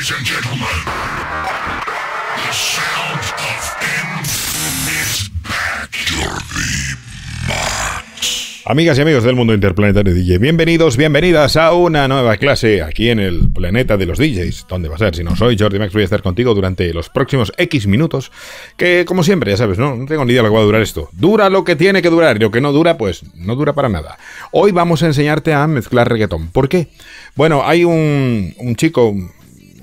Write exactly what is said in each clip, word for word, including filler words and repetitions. Ladies and gentlemen, the sound of M is back. Jordi Max. Amigas y amigos del mundo interplanetario D J, bienvenidos, bienvenidas a una nueva clase aquí en el planeta de los D Js. ¿Dónde va a ser? Si no soy Jordi Max, voy a estar contigo durante los próximos X minutos. Que, como siempre, ya sabes, no, no tengo ni idea de lo que va a durar esto. Dura lo que tiene que durar y lo que no dura, pues no dura para nada. Hoy vamos a enseñarte a mezclar reggaetón. ¿Por qué? Bueno, hay un, un chico...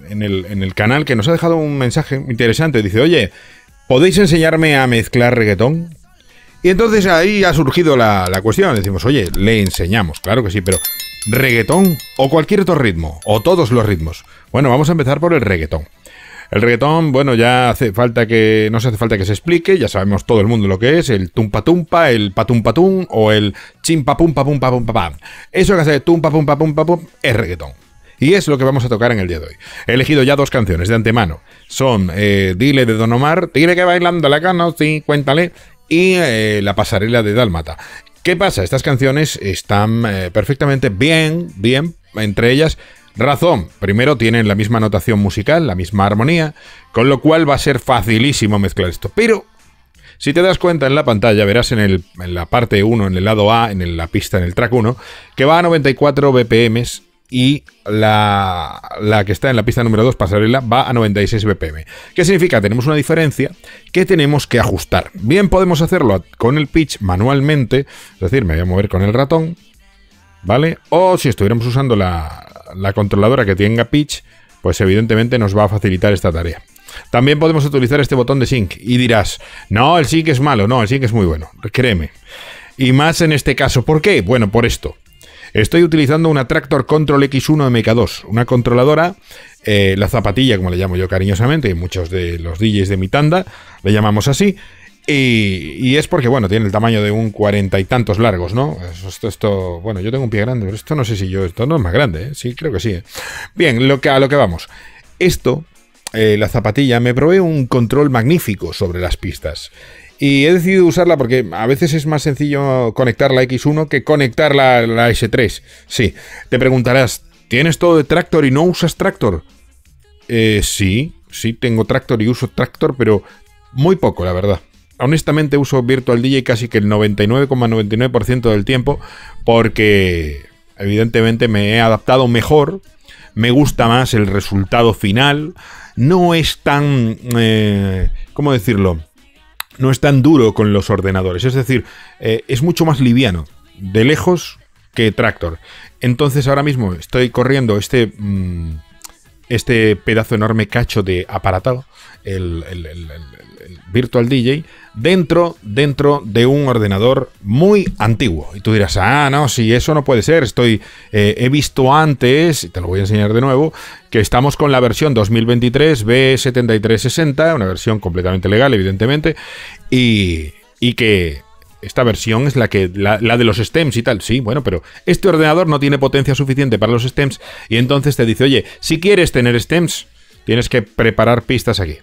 En el, en el canal que nos ha dejado un mensaje interesante. Dice, oye, ¿podéis enseñarme a mezclar reggaetón? Y entonces ahí ha surgido la, la cuestión. Decimos, oye, le enseñamos, claro que sí, pero ¿reggaetón o cualquier otro ritmo? ¿O todos los ritmos? Bueno, vamos a empezar por el reggaetón. El reggaetón, bueno, ya hace falta que no se hace falta que se explique, ya sabemos todo el mundo lo que es, el tumpa tumpa, el patum patum o el chimpa pum pa pum pa pum pa pam. Eso que hace tumpa pum pa pum pa pum es reggaetón. Y es lo que vamos a tocar en el día de hoy. He elegido ya dos canciones de antemano. Son eh, Dile de Don Omar, Tigre que bailando la cana, sí, cuéntale, y eh, La pasarela de Dálmata. ¿Qué pasa? Estas canciones están eh, perfectamente bien, bien, entre ellas. Razón, primero tienen la misma notación musical, la misma armonía, con lo cual va a ser facilísimo mezclar esto. Pero, si te das cuenta en la pantalla, verás en, el, en la parte uno, en el lado A, en el, la pista, en el track uno, que va a noventa y cuatro B P M. Y la, la que está en la pista número dos, pasarela, va a noventa y seis B P M. ¿Qué significa? Tenemos una diferencia que tenemos que ajustar. Bien, podemos hacerlo con el pitch manualmente, es decir, me voy a mover con el ratón, ¿vale? O si estuviéramos usando la, la controladora que tenga pitch, pues evidentemente nos va a facilitar esta tarea. También podemos utilizar este botón de sync y dirás, no, el sync es malo, no, el sync es muy bueno, créeme. Y más en este caso, ¿por qué? Bueno, por esto. Estoy utilizando una Traktor Kontrol X uno M K dos, una controladora, eh, la zapatilla, como le llamo yo cariñosamente, y muchos de los D Js de mi tanda le llamamos así, y, y es porque, bueno, tiene el tamaño de un cuarenta y tantos largos, ¿no? Esto, esto, bueno, yo tengo un pie grande, pero esto no sé si yo, esto no es más grande, ¿eh? Sí, creo que sí. ¿eh? Bien, lo que, a lo que vamos. Esto, eh, la zapatilla, me provee un control magnífico sobre las pistas. Y he decidido usarla porque a veces es más sencillo conectar la X uno que conectar la, la S tres. Sí, te preguntarás, ¿tienes todo de Traktor y no usas Traktor? Eh, sí, sí tengo Traktor y uso Traktor, pero muy poco, la verdad. Honestamente uso Virtual D J casi que el noventa y nueve coma noventa y nueve por ciento del tiempo porque evidentemente me he adaptado mejor. Me gusta más el resultado final. No es tan... Eh, ¿cómo decirlo? No es tan duro con los ordenadores, es decir, eh, es mucho más liviano, de lejos, que Traktor. Entonces ahora mismo estoy corriendo este, mmm, este pedazo enorme cacho de aparatado, el, el, el, el, el Virtual D J, dentro, dentro de un ordenador muy antiguo. Y tú dirás, ah, no, si eso no puede ser, estoy, eh, he visto antes, y te lo voy a enseñar de nuevo, que estamos con la versión dos mil veintitrés B setenta y tres sesenta, una versión completamente legal, evidentemente, y, y que esta versión es la, que, la, la de los stems y tal. Sí, bueno, pero este ordenador no tiene potencia suficiente para los stems, y entonces te dice, oye, si quieres tener stems, tienes que preparar pistas aquí.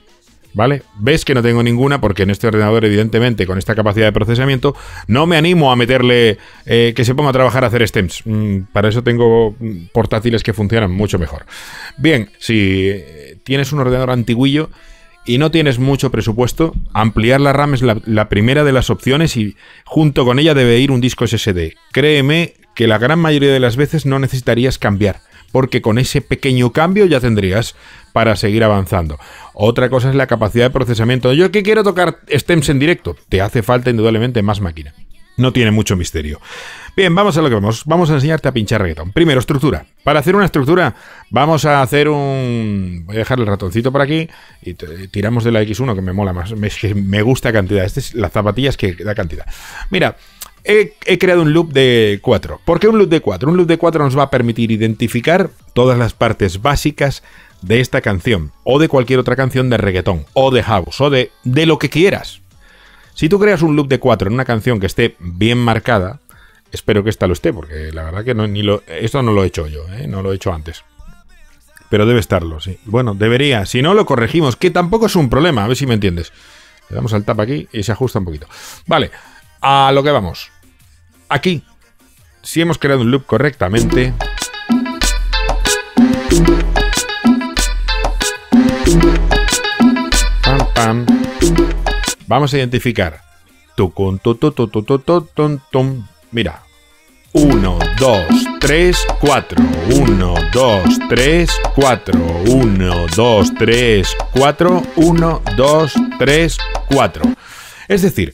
¿Vale? Ves que no tengo ninguna porque en este ordenador, evidentemente, con esta capacidad de procesamiento, no me animo a meterle eh, que se ponga a trabajar a hacer stems. Mm, para eso tengo portátiles que funcionan mucho mejor. Bien, si tienes un ordenador antiguillo y no tienes mucho presupuesto, ampliar la RAM es la, la primera de las opciones y junto con ella debe ir un disco S S D. Créeme que la gran mayoría de las veces no necesitarías cambiar, porque con ese pequeño cambio ya tendrías para seguir avanzando. Otra cosa es la capacidad de procesamiento. Yo que quiero tocar stems en directo, te hace falta indudablemente más máquina. No tiene mucho misterio. Bien, vamos a lo que vamos. Vamos a enseñarte a pinchar reggaetón. Primero, estructura. Para hacer una estructura, vamos a hacer un... Voy a dejar el ratoncito por aquí y tiramos de la X uno, que me mola más. Es que me gusta cantidad. Este es, las zapatillas que da cantidad. Mira... He, he creado un loop de cuatro. ¿Por qué un loop de cuatro? Un loop de cuatro nos va a permitir identificar todas las partes básicas de esta canción o de cualquier otra canción de reggaetón o de house o de, de lo que quieras. Si tú creas un loop de cuatro en una canción que esté bien marcada, espero que esta lo esté porque la verdad que no, ni lo, esto no lo he hecho yo, ¿eh? No lo he hecho antes. Pero debe estarlo, sí. Bueno, debería. Si no, lo corregimos, que tampoco es un problema. A ver si me entiendes. Le damos al tap aquí y se ajusta un poquito. Vale, a lo que vamos. Aquí, si hemos creado un loop correctamente, Vamos a identificar. Mira. uno, dos, tres, cuatro. uno, dos, tres, cuatro. uno, dos, tres, cuatro. uno, dos, tres, cuatro. Es decir,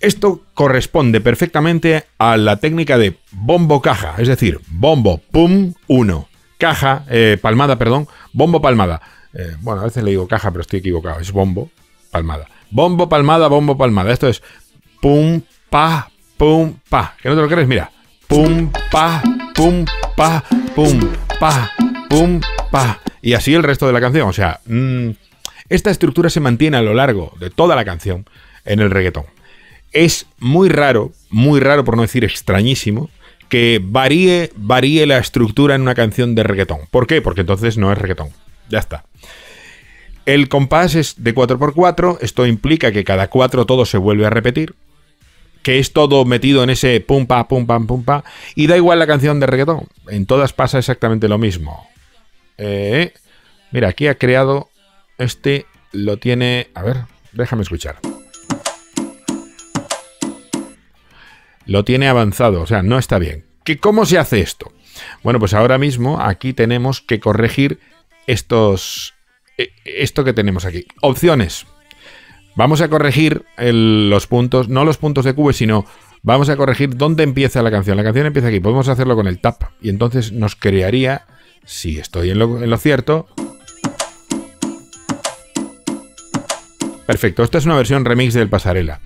esto corresponde perfectamente a la técnica de bombo caja. Es decir, bombo, pum, uno. Caja, eh, palmada, perdón. Bombo, palmada. Eh, bueno, a veces le digo caja, pero estoy equivocado. Es bombo, palmada. Bombo, palmada, bombo, palmada. Esto es pum, pa, pum, pa. ¿Que no te lo crees? Mira. Pum, pa, pum, pa, pum, pa, pum, pa. Y así el resto de la canción. O sea, mmm, esta estructura se mantiene a lo largo de toda la canción en el reggaetón. Es muy raro, muy raro por no decir extrañísimo, que varíe, varíe la estructura en una canción de reggaetón. ¿Por qué? Porque entonces no es reggaetón. Ya está. El compás es de cuatro por cuatro. Esto implica que cada cuatro todo se vuelve a repetir, que es todo metido en ese pum, pa, pum, pam, pum, pa. Y da igual la canción de reggaetón. En todas pasa exactamente lo mismo. Eh, mira, aquí ha creado... Este lo tiene... A ver, déjame escuchar. Lo tiene avanzado, o sea, no está bien. ¿Qué, ¿Cómo se hace esto? Bueno, pues ahora mismo aquí tenemos que corregir estos... Esto que tenemos aquí. Opciones. Vamos a corregir el, los puntos, no los puntos de Q, sino vamos a corregir dónde empieza la canción. La canción empieza aquí, podemos hacerlo con el tap. Y entonces nos crearía, si estoy en lo, en lo cierto... Perfecto, esta es una versión remix del Pasarela,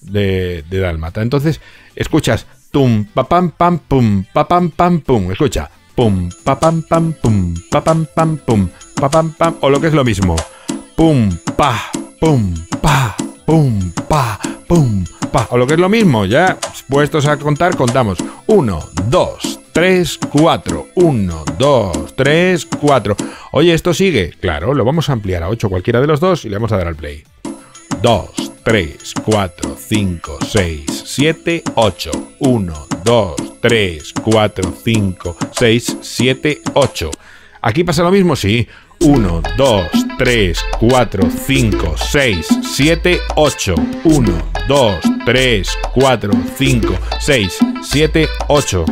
de, de Dálmata. Entonces, escuchas, tum, pa, pam, pam, pum, pa, pam, pam, pum, escucha, pum, pa, pam, pam, pum, pa, pam, pam, pum, pa, pam, pam, o lo que es lo mismo, pum, pa, pum, pa, pum, pa, pum, pa. O lo que es lo mismo, ya puestos a contar, contamos. uno, dos, tres, cuatro. uno, dos, tres, cuatro. Oye, ¿esto sigue? Claro, lo vamos a ampliar a ocho, cualquiera de los dos, y le vamos a dar al play. dos, tres, cuatro, cinco, seis, siete, ocho. uno, dos, tres, cuatro, cinco, seis, siete, ocho. ¿Aquí pasa lo mismo? Sí. uno, dos, tres, cuatro, cinco, seis, siete, ocho. uno, dos, tres, cuatro, cinco, seis, siete, ocho.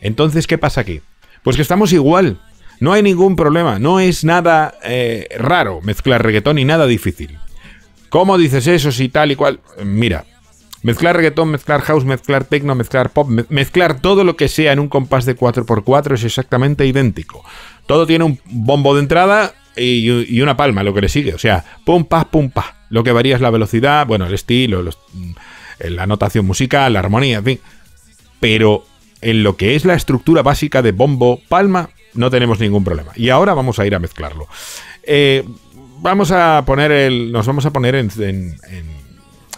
Entonces, ¿qué pasa aquí? Pues que estamos igual. No hay ningún problema. No es nada eh, raro mezclar reggaetón y nada difícil. ¿Cómo dices eso si tal y cual? Mira, mezclar reggaetón, mezclar house, mezclar techno, mezclar pop, me mezclar todo lo que sea en un compás de cuatro por cuatro es exactamente idéntico. Todo tiene un bombo de entrada y, y una palma, lo que le sigue. O sea, pum, pa, pum, pa. Lo que varía es la velocidad, bueno, el estilo, los, la notación musical, la armonía, en fin. Pero en lo que es la estructura básica de bombo, palma, no tenemos ningún problema. Y ahora vamos a ir a mezclarlo. Eh, vamos a poner el... Nos vamos a poner en... en, en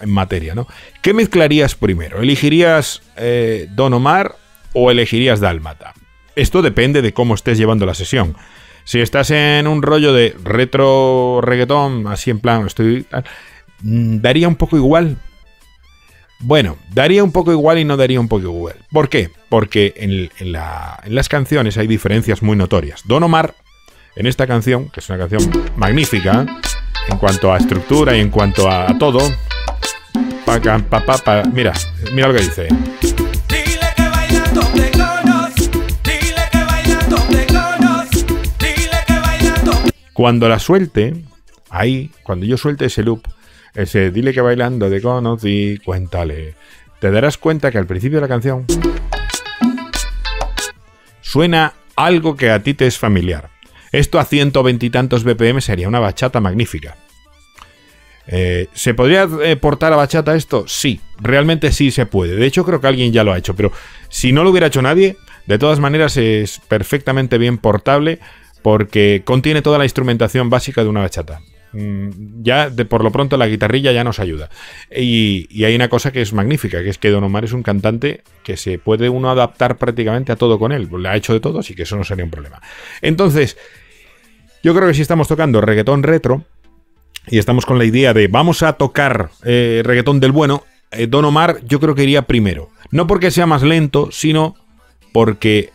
En materia, ¿no? ¿Qué mezclarías primero? ¿Elegirías eh, Don Omar o elegirías Dálmata? Esto depende de cómo estés llevando la sesión. Si estás en un rollo de retro reggaetón, así en plan, estoy... Daría un poco igual. Bueno, daría un poco igual y no daría un poco igual. ¿Por qué? Porque en, en, la, en las canciones hay diferencias muy notorias. Don Omar, en esta canción, que es una canción magnífica, en cuanto a estructura y en cuanto a todo... Pa, pa, pa, pa. Mira, mira lo que dice. Dile que bailas donde conos, dile que bailas donde conos, dile que bailas donde... Cuando la suelte, ahí, cuando yo suelte ese loop, ese dile que bailando de conos y cuéntale, te darás cuenta que al principio de la canción suena algo que a ti te es familiar. Esto a ciento veinte y tantos B P M sería una bachata magnífica. Eh, ¿Se podría eh, portar a bachata esto? Sí, realmente sí se puede. De hecho, creo que alguien ya lo ha hecho, pero si no lo hubiera hecho nadie, de todas maneras es perfectamente bien portable porque contiene toda la instrumentación básica de una bachata. Mm, ya, de, por lo pronto, la guitarrilla ya nos ayuda. Y, y hay una cosa que es magnífica, que es que Don Omar es un cantante que se puede uno adaptar prácticamente a todo con él. Le ha hecho de todo, así que eso no sería un problema. Entonces, yo creo que si estamos tocando reggaetón retro, y estamos con la idea de vamos a tocar eh, reggaetón del bueno, eh, Don Omar yo creo que iría primero. No porque sea más lento, sino porque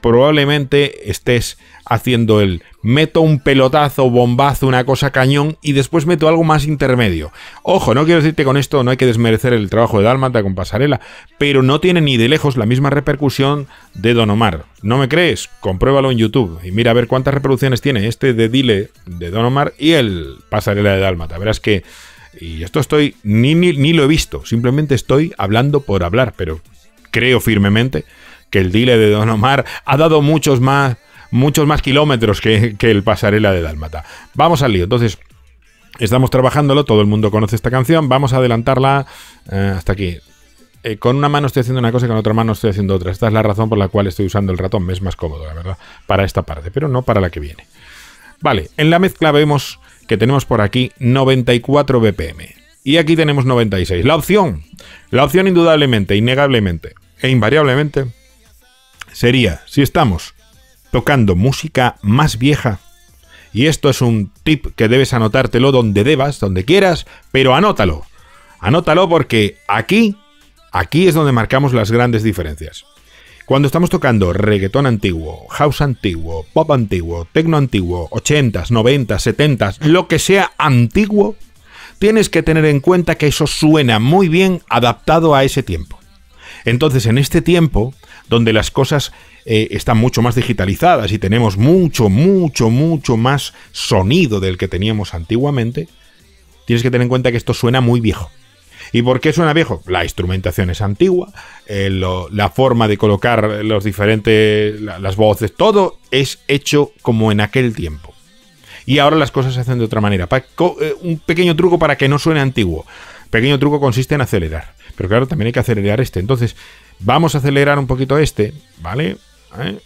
probablemente estés haciendo el meto un pelotazo, bombazo, una cosa cañón y después meto algo más intermedio. Ojo, no quiero decirte con esto, no hay que desmerecer el trabajo de Dálmata con Pasarela, pero no tiene ni de lejos la misma repercusión de Don Omar. ¿No me crees? Compruébalo en YouTube y mira a ver cuántas reproducciones tiene este de Dile de Don Omar y el Pasarela de Dálmata. Verás que... Y esto estoy... Ni, ni, ni lo he visto, simplemente estoy hablando por hablar, pero creo firmemente que el Dile de Don Omar ha dado muchos más, muchos más kilómetros que, que el Pasarela de Dálmata. Vamos al lío. Entonces, estamos trabajándolo, todo el mundo conoce esta canción, vamos a adelantarla eh, hasta aquí. Eh, con una mano estoy haciendo una cosa y con otra mano estoy haciendo otra. Esta es la razón por la cual estoy usando el ratón, me es más cómodo, la verdad, para esta parte, pero no para la que viene. Vale, en la mezcla vemos que tenemos por aquí noventa y cuatro B P M y aquí tenemos noventa y seis. La opción, la opción indudablemente, innegablemente e invariablemente sería, si estamos tocando música más vieja, y esto es un tip que debes anotártelo donde debas, donde quieras, pero anótalo, anótalo porque aquí, aquí es donde marcamos las grandes diferencias. Cuando estamos tocando reggaetón antiguo, house antiguo, pop antiguo, techno antiguo, ochentas, noventas, setentas, lo que sea antiguo, tienes que tener en cuenta que eso suena muy bien adaptado a ese tiempo. Entonces, en este tiempo, donde las cosas eh, están mucho más digitalizadas y tenemos mucho, mucho, mucho más sonido del que teníamos antiguamente, tienes que tener en cuenta que esto suena muy viejo. ¿Y por qué suena viejo? La instrumentación es antigua, eh, lo, la forma de colocar los diferentes, la, las voces, todo es hecho como en aquel tiempo. Y ahora las cosas se hacen de otra manera. Pa, co, eh, un pequeño truco para que no suene antiguo. Pequeño truco consiste en acelerar. Pero claro, también hay que acelerar este. Entonces, vamos a acelerar un poquito este, ¿vale? ¿Eh?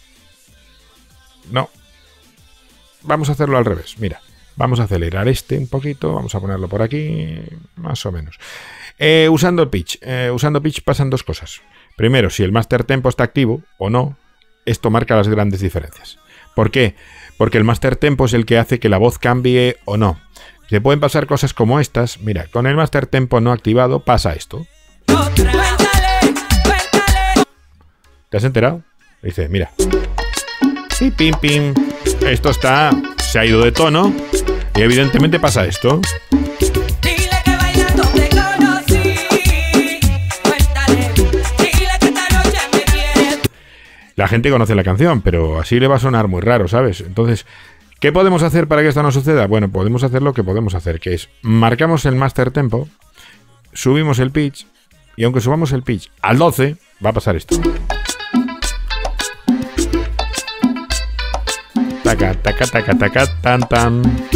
No. Vamos a hacerlo al revés, mira. Vamos a acelerar este un poquito, vamos a ponerlo por aquí, más o menos. Eh, usando el pitch, eh, usando pitch pasan dos cosas. Primero, si el master tempo está activo o no, esto marca las grandes diferencias. ¿Por qué? Porque el master tempo es el que hace que la voz cambie o no. Se pueden pasar cosas como estas. Mira, con el master tempo no activado pasa esto. ¿Te has enterado? Dice, mira. Y pim, pim. Esto está, se ha ido de tono. Y evidentemente pasa esto. Dile que bailando te conocí. Cuéntale, dile que esta noche me quieres. La gente conoce la canción, pero así le va a sonar muy raro, ¿sabes? Entonces, ¿qué podemos hacer para que esto no suceda? Bueno, podemos hacer lo que podemos hacer, que es marcamos el master tempo, subimos el pitch, y aunque subamos el pitch al doce, va a pasar esto. Taca, taca, taca, taca, tan, tan.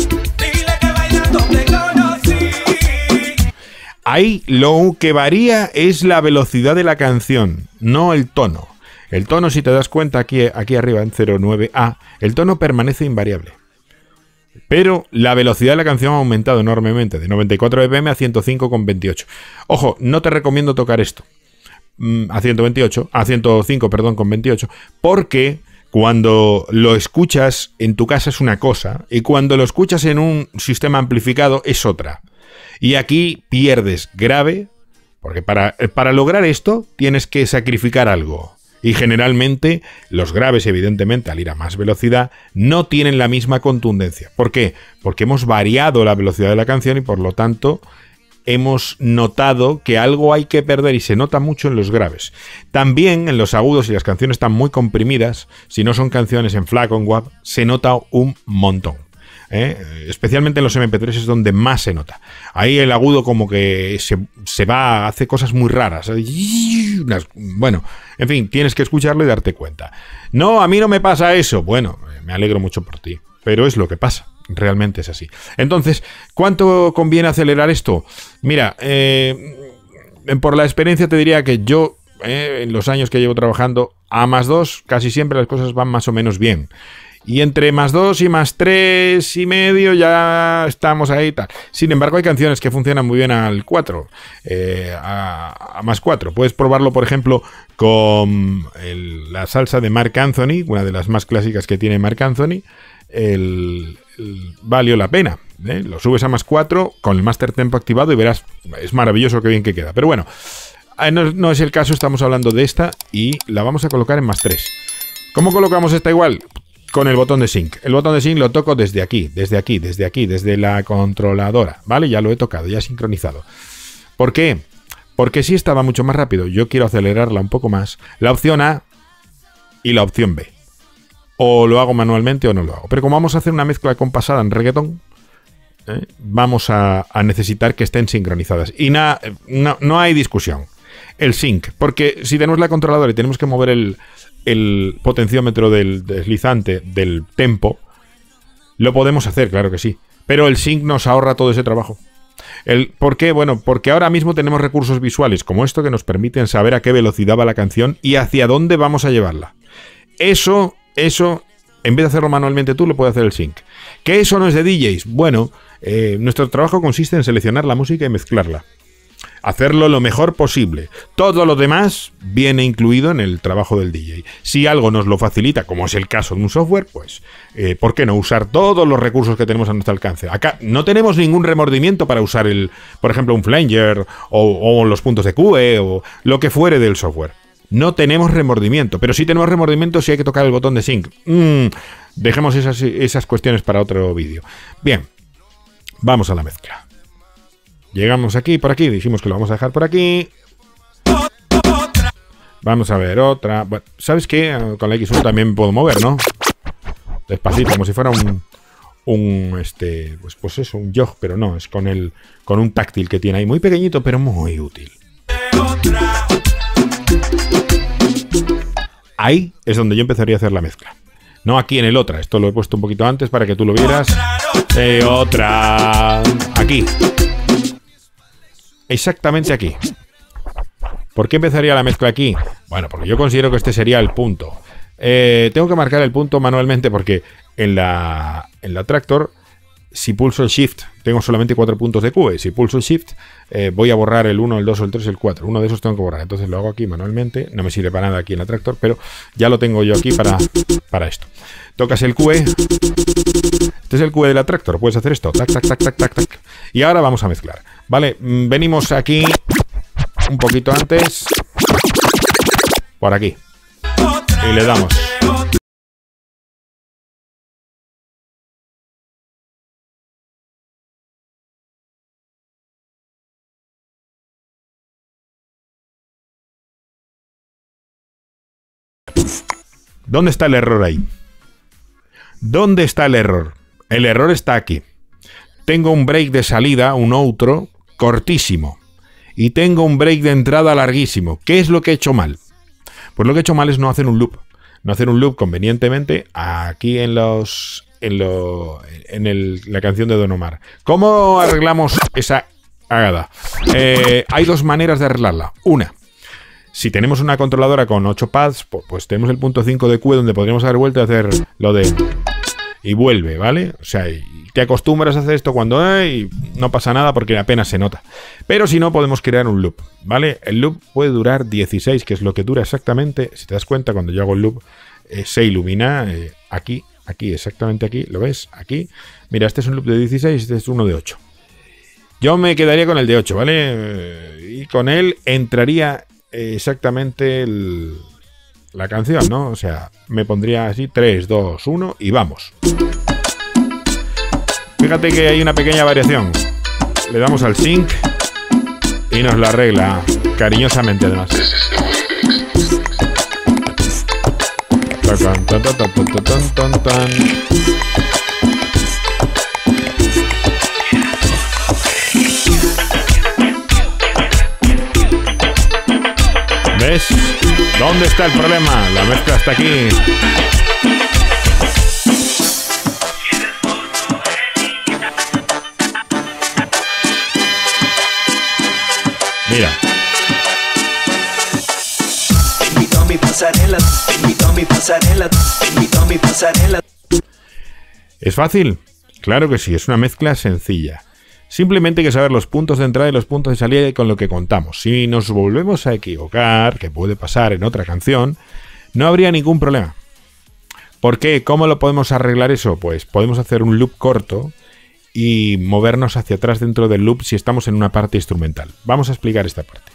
Ahí lo que varía es la velocidad de la canción, no el tono. El tono, si te das cuenta, aquí, aquí arriba en cero nueve A, el tono permanece invariable. Pero la velocidad de la canción ha aumentado enormemente, de noventa y cuatro B P M a ciento cinco con veintiocho. Ojo, no te recomiendo tocar esto. A ciento veintiocho, a ciento cinco, perdón, con veintiocho, porque... Cuando lo escuchas en tu casa es una cosa y cuando lo escuchas en un sistema amplificado es otra. Y aquí pierdes grave, porque para, para lograr esto tienes que sacrificar algo. Y generalmente los graves, evidentemente, al ir a más velocidad, no tienen la misma contundencia. ¿Por qué? Porque hemos variado la velocidad de la canción y por lo tanto... hemos notado que algo hay que perder y se nota mucho en los graves. También en los agudos, si las canciones están muy comprimidas, si no son canciones en FLAC o en W A V, se nota un montón. ¿eh? Especialmente en los M P tres es donde más se nota. Ahí el agudo como que se, se va, hace cosas muy raras. Bueno, en fin, tienes que escucharlo y darte cuenta. No, a mí no me pasa eso. Bueno, me alegro mucho por ti, pero es lo que pasa. Realmente es así. Entonces, ¿cuánto conviene acelerar esto? Mira, eh, por la experiencia te diría que yo, eh, en los años que llevo trabajando, a más dos, casi siempre las cosas van más o menos bien. Y entre más dos y más tres y medio ya estamos ahí. Tal. Sin embargo, hay canciones que funcionan muy bien al cuatro, eh, a, a más cuatro. Puedes probarlo, por ejemplo, con el, la salsa de Marc Anthony, una de las más clásicas que tiene Marc Anthony, el... valió la pena, ¿eh? Lo subes a más cuatro con el master tempo activado y verás, es maravilloso que bien que queda, pero bueno, no, no es el caso, estamos hablando de esta y la vamos a colocar en más tres. ¿Cómo colocamos esta igual? Con el botón de sync. El botón de sync lo toco desde aquí, desde aquí, desde aquí, desde la controladora, ¿vale? Ya lo he tocado, ya he sincronizado. ¿Por qué? Porque si esta va mucho más rápido, yo quiero acelerarla un poco más. La opción A y la opción B. O lo hago manualmente o no lo hago. Pero como vamos a hacer una mezcla compasada en reggaetón, ¿eh? vamos a, a necesitar que estén sincronizadas. Y na, no, no hay discusión. El sync. Porque si tenemos la controladora y tenemos que mover el, el potenciómetro del deslizante del tempo, lo podemos hacer, claro que sí. Pero el sync nos ahorra todo ese trabajo. El, ¿Por qué? Bueno, porque ahora mismo tenemos recursos visuales como esto que nos permiten saber a qué velocidad va la canción y hacia dónde vamos a llevarla. Eso, eso, en vez de hacerlo manualmente tú, lo puede hacer el sync. ¿Que eso no es de D Js? Bueno, eh, nuestro trabajo consiste en seleccionar la música y mezclarla. Hacerlo lo mejor posible. Todo lo demás viene incluido en el trabajo del D J. Si algo nos lo facilita, como es el caso de un software, pues eh, ¿por qué no usar todos los recursos que tenemos a nuestro alcance? Acá no tenemos ningún remordimiento para usar, el, por ejemplo, un flanger o, o los puntos de Q E o lo que fuere del software. No tenemos remordimiento, pero sí tenemos remordimiento si hay que tocar el botón de sync. Mm, dejemos esas, esas cuestiones para otro vídeo. Bien, vamos a la mezcla. Llegamos aquí, por aquí, dijimos que lo vamos a dejar por aquí. Vamos a ver, otra. Bueno, ¿sabes qué? Con la equis uno también puedo mover, ¿no? Despacito, como si fuera un. Un. Este. Pues, pues eso, un jog, pero no, es con el. Con un táctil que tiene ahí. Muy pequeñito, pero muy útil. Ahí es donde yo empezaría a hacer la mezcla. No aquí en el otra. Esto lo he puesto un poquito antes para que tú lo vieras. Eh, otra. Aquí. Exactamente aquí. ¿Por qué empezaría la mezcla aquí? Bueno, porque yo considero que este sería el punto. Eh, tengo que marcar el punto manualmente porque en la, en la Traktor, si pulso el Shift, tengo solamente cuatro puntos de Q E. Si pulso el Shift, eh, voy a borrar el uno, el dos, el tres, el cuatro. Uno de esos tengo que borrar. Entonces lo hago aquí manualmente. No me sirve para nada aquí en la Traktor, pero ya lo tengo yo aquí para, para esto. Tocas el Q E. Este es el Q E de la Traktor. Puedes hacer esto. Tac, tac, tac, tac, tac, tac. Y ahora vamos a mezclar. Vale, venimos aquí un poquito antes. Por aquí. Y le damos. ¿Dónde está el error ahí? ¿Dónde está el error? El error está aquí. Tengo un break de salida, un outro, cortísimo. Y tengo un break de entrada larguísimo. ¿Qué es lo que he hecho mal? Pues lo que he hecho mal es no hacer un loop. No hacer un loop convenientemente aquí en los en, lo, en el, la canción de Don Omar. ¿Cómo arreglamos esa cagada? Eh, hay dos maneras de arreglarla. Una. Si tenemos una controladora con ocho pads, pues tenemos el punto cinco de Q E donde podríamos haber vuelto a hacer lo de... Y vuelve, ¿vale? O sea, y te acostumbras a hacer esto cuando hay, y no pasa nada porque apenas se nota. Pero si no, podemos crear un loop, ¿vale? El loop puede durar dieciséis, que es lo que dura exactamente. Si te das cuenta, cuando yo hago el loop, eh, se ilumina eh, aquí, aquí, exactamente aquí. ¿Lo ves? Aquí. Mira, este es un loop de dieciséis, este es uno de ocho. Yo me quedaría con el de ocho, ¿vale? Y con él entraría... exactamente el, la canción, ¿no? O sea, me pondría así, tres, dos, uno y vamos. Fíjate que hay una pequeña variación. Le damos al sync y nos la arregla cariñosamente, además. ¿Ves? ¿Dónde está el problema? La mezcla está aquí. Mira. Te invito a mi pasarela, te invito a mi pasarela, te invito a mi pasarela. ¿Es fácil? Claro que sí, es una mezcla sencilla. Simplemente hay que saber los puntos de entrada y los puntos de salida y con lo que contamos. Si nos volvemos a equivocar, que puede pasar en otra canción, no habría ningún problema. ¿Por qué? ¿Cómo lo podemos arreglar eso? Pues podemos hacer un loop corto y movernos hacia atrás dentro del loop si estamos en una parte instrumental. Vamos a explicar esta parte.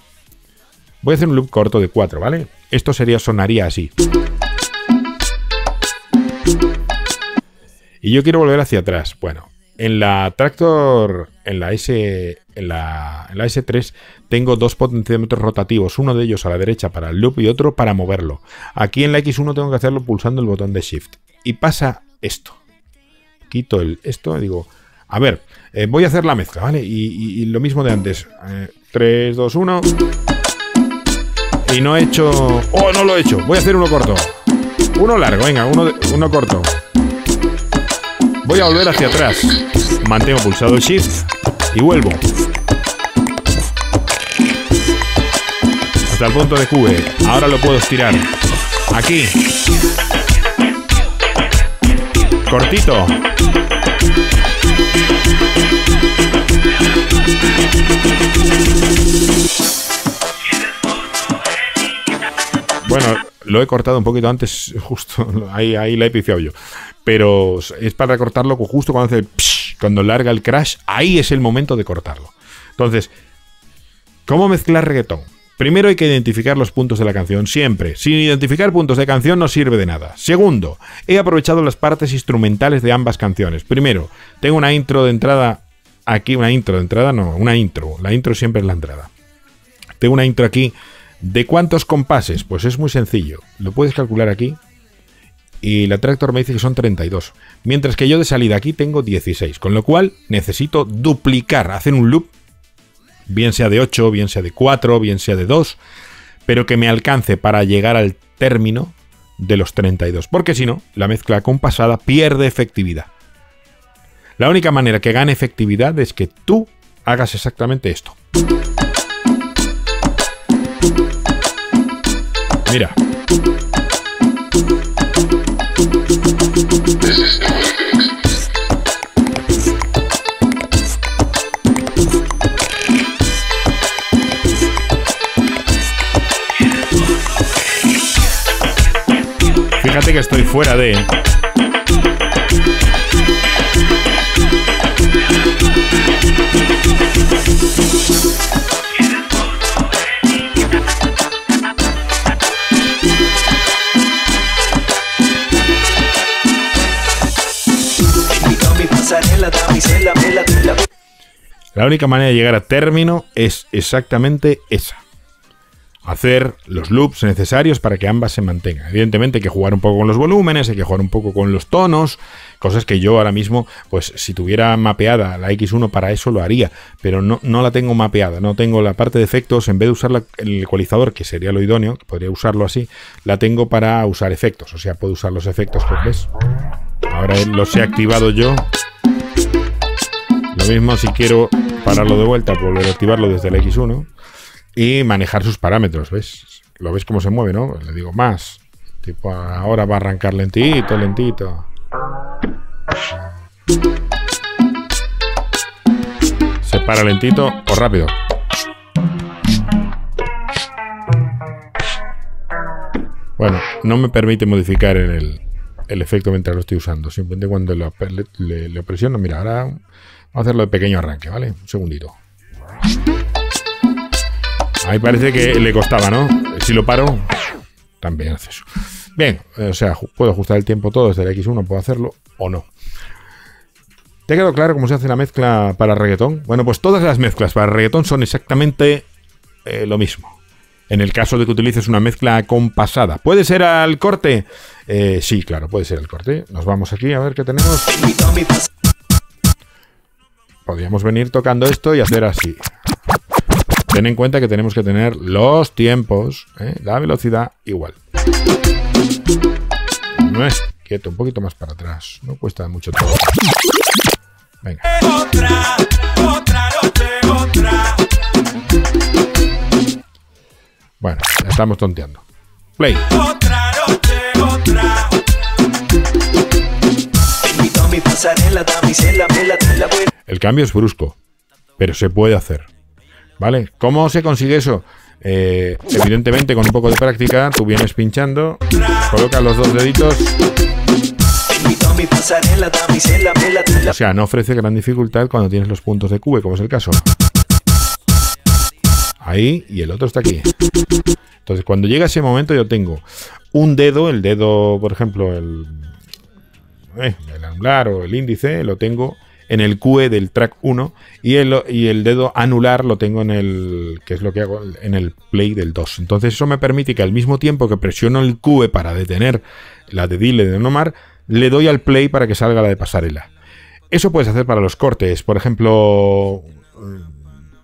Voy a hacer un loop corto de cuatro, ¿vale? Esto sería, sonaría así. Y yo quiero volver hacia atrás. Bueno, en la Traktor, en la S, en la, en la S tres tengo dos potenciómetros rotativos, uno de ellos a la derecha para el loop y otro para moverlo. Aquí en la X uno tengo que hacerlo pulsando el botón de Shift. Y pasa esto. Quito el esto y digo, a ver, eh, voy a hacer la mezcla, ¿vale? Y, y, y lo mismo de antes. Eh, tres, dos, uno. Y no he hecho... ¡Oh, no lo he hecho! Voy a hacer uno corto. Uno largo, venga, uno, de... uno corto. Voy a volver hacia atrás. Mantengo pulsado el Shift y vuelvo. Hasta el punto de Q. Ahora lo puedo estirar. Aquí. Cortito. Bueno, lo he cortado un poquito antes, justo ahí, ahí la he pifiado yo. Pero es para cortarlo justo cuando hace el psh, cuando larga el crash, ahí es el momento de cortarlo. Entonces, ¿cómo mezclar reggaetón? Primero hay que identificar los puntos de la canción, siempre. Sin identificar puntos de canción no sirve de nada. Segundo, he aprovechado las partes instrumentales de ambas canciones. Primero, tengo una intro de entrada aquí, una intro de entrada, no, una intro. La intro siempre es la entrada. Tengo una intro aquí. ¿De cuántos compases? Pues es muy sencillo. Lo puedes calcular aquí. Y la Traktor me dice que son treinta y dos. Mientras que yo de salida aquí tengo dieciséis. Con lo cual necesito duplicar, hacer un loop. Bien sea de ocho, bien sea de cuatro, bien sea de dos. Pero que me alcance para llegar al término de los treinta y dos. Porque si no, la mezcla compasada pierde efectividad. La única manera que gane efectividad es que tú hagas exactamente esto. Mira. Fíjate que estoy fuera de... La única manera de llegar a término es exactamente esa. Hacer los loops necesarios para que ambas se mantengan. Evidentemente hay que jugar un poco con los volúmenes, hay que jugar un poco con los tonos, cosas que yo ahora mismo, pues si tuviera mapeada la X uno para eso lo haría, pero no, no la tengo mapeada, no tengo la parte de efectos, en vez de usar la, el ecualizador, que sería lo idóneo, que podría usarlo así, la tengo para usar efectos, o sea, puedo usar los efectos, pues ves. Ahora los he activado yo. Lo mismo si quiero pararlo de vuelta, volver a activarlo desde el X uno y manejar sus parámetros, ¿ves? Lo ves cómo se mueve, ¿no? Le digo más. Tipo, ahora va a arrancar lentito, lentito. Se para lentito o rápido. Bueno, no me permite modificar en el, el efecto mientras lo estoy usando. Simplemente cuando lo, le, le, le presiono, mira, ahora... Vamos a hacerlo de pequeño arranque, ¿vale? Un segundito. Ahí parece que le costaba, ¿no? Si lo paro, también hace eso. Bien, o sea, puedo ajustar el tiempo todo desde el X uno, puedo hacerlo o no. ¿Te ha quedado claro cómo se hace la mezcla para reggaetón? Bueno, pues todas las mezclas para reggaetón son exactamente eh, lo mismo. En el caso de que utilices una mezcla compasada. ¿Puede ser al corte? Eh, sí, claro, puede ser al corte. Nos vamos aquí a ver qué tenemos. Podríamos venir tocando esto y hacer así. Ten en cuenta que tenemos que tener los tiempos, ¿eh? La velocidad igual. No es quieto, un poquito más para atrás. No cuesta mucho todo. Venga. Otra, otra, otra, otra. Bueno, ya estamos tonteando. Play. Otra, otra, otra. El cambio es brusco, pero se puede hacer, ¿vale? ¿Cómo se consigue eso? Eh, evidentemente con un poco de práctica, tú vienes pinchando, colocas los dos deditos. O sea, no ofrece gran dificultad cuando tienes los puntos de Q, como es el caso. Ahí, y el otro está aquí. Entonces, cuando llega ese momento yo tengo un dedo, el dedo, por ejemplo, el... eh, el anular o el índice lo tengo en el Q E del track uno y el, y el dedo anular lo tengo en el, que es lo que hago, en el play del dos. Entonces eso me permite que al mismo tiempo que presiono el Q E para detener la de Dile de Don Omar, le doy al play para que salga la de pasarela. Eso puedes hacer para los cortes. Por ejemplo,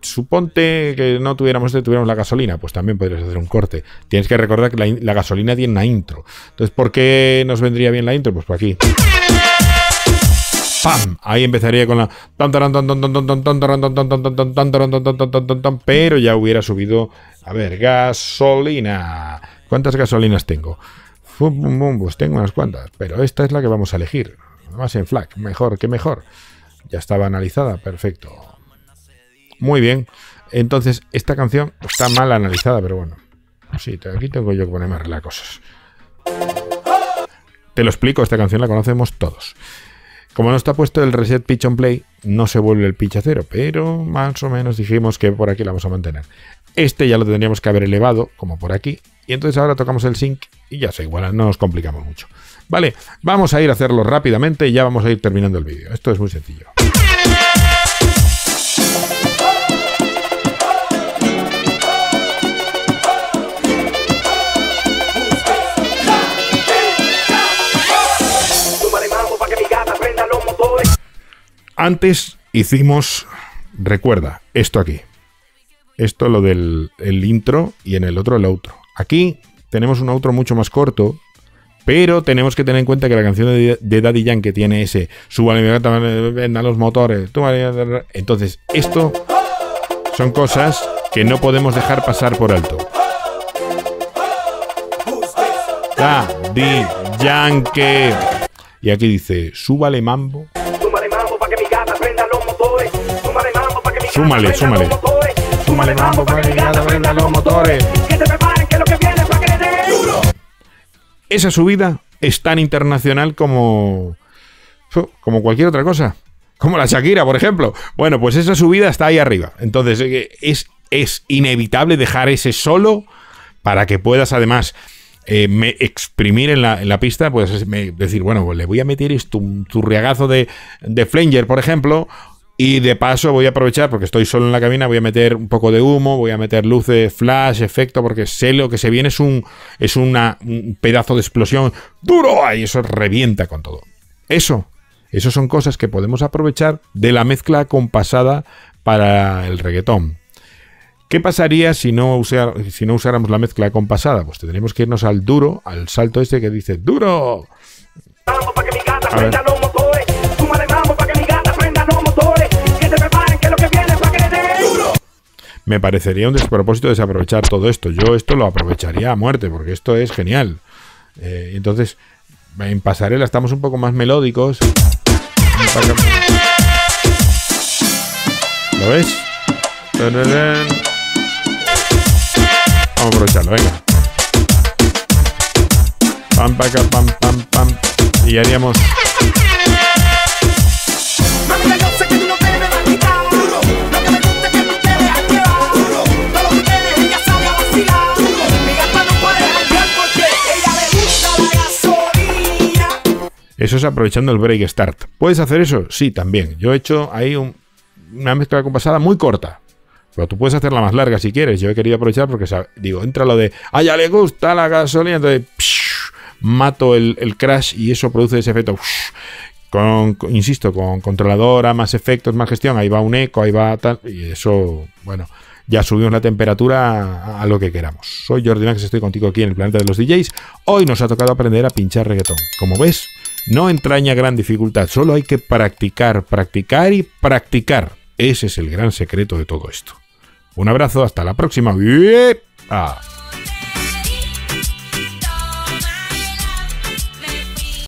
suponte que no tuviéramos, tuviéramos la gasolina, pues también podrías hacer un corte. Tienes que recordar que la, la gasolina tiene una intro. Entonces, ¿por qué nos vendría bien la intro? Pues por aquí. ¡Pam! Ahí empezaría con la... Pero ya hubiera subido... A ver, gasolina. ¿Cuántas gasolinas tengo? Pues tengo unas cuantas, pero esta es la que vamos a elegir. Más en FLAC, mejor que mejor. Ya estaba analizada, perfecto. Muy bien. Entonces, esta canción está mal analizada, pero bueno. Sí, aquí tengo yo que poner más las cosas. Te lo explico, esta canción la conocemos todos. Como no está puesto el reset pitch on play, no se vuelve el pitch a cero, pero más o menos dijimos que por aquí la vamos a mantener. Este ya lo tendríamos que haber elevado, como por aquí. Y entonces ahora tocamos el sync y ya se iguala, no nos complicamos mucho. Vale, vamos a ir a hacerlo rápidamente y ya vamos a ir terminando el vídeo. Esto es muy sencillo. Antes hicimos, recuerda, esto aquí. Esto lo del el intro y en el otro el outro. Aquí tenemos un outro mucho más corto, pero tenemos que tener en cuenta que la canción de, de Daddy Yankee tiene ese súbale, me gata, venda los motores. Tú, entonces, esto son cosas que no podemos dejar pasar por alto. Daddy Yankee. Y aquí dice, súbale mambo. Súmale, súmale. Súmale mambo para que mi gata prenda los motores. Que te preparen, que lo que viene para que le den duro. Esa subida es tan internacional como, como cualquier otra cosa. Como la Shakira, por ejemplo. Bueno, pues esa subida está ahí arriba. Entonces es, es inevitable dejar ese solo para que puedas además... Eh, me exprimir en la, en la pista, pues me, decir, bueno, pues le voy a meter esto, un turriagazo de, de flanger, por ejemplo, y de paso voy a aprovechar, porque estoy solo en la cabina, voy a meter un poco de humo, voy a meter luces, flash, efecto, porque sé lo que se viene, es un, es una, un pedazo de explosión duro, y eso revienta con todo. Eso, eso son cosas que podemos aprovechar de la mezcla compasada para el reggaetón. ¿Qué pasaría si no, usar, si no usáramos la mezcla compasada? Pues tendríamos que irnos al duro, al salto este que dice ¡duro! A ver. Me parecería un despropósito desaprovechar todo esto. Yo esto lo aprovecharía a muerte, porque esto es genial. Eh, entonces, en pasarela estamos un poco más melódicos. ¿Lo ves? Vamos a aprovecharlo, venga. Pam, paca, pam, pam, pam. Y haríamos. Eso es aprovechando el break start. ¿Puedes hacer eso? Sí, también. Yo he hecho ahí un, una mezcla compasada muy corta. Pero tú puedes hacerla más larga si quieres. Yo he querido aprovechar porque, ¿sabes? Digo, entra lo de ¡ah, ya le gusta la gasolina! Entonces, psh, mato el, el crash y eso produce ese efecto. Psh, con, con, insisto, con controladora, más efectos, más gestión. Ahí va un eco, ahí va tal. Y eso, bueno, ya subimos la temperatura a, a lo que queramos. Soy Jordi Max, estoy contigo aquí en el Planeta de los D Js. Hoy nos ha tocado aprender a pinchar reggaetón. Como ves, no entraña gran dificultad. Solo hay que practicar, practicar y practicar. Ese es el gran secreto de todo esto. Un abrazo, hasta la próxima. ¡Bien! ¡Ah!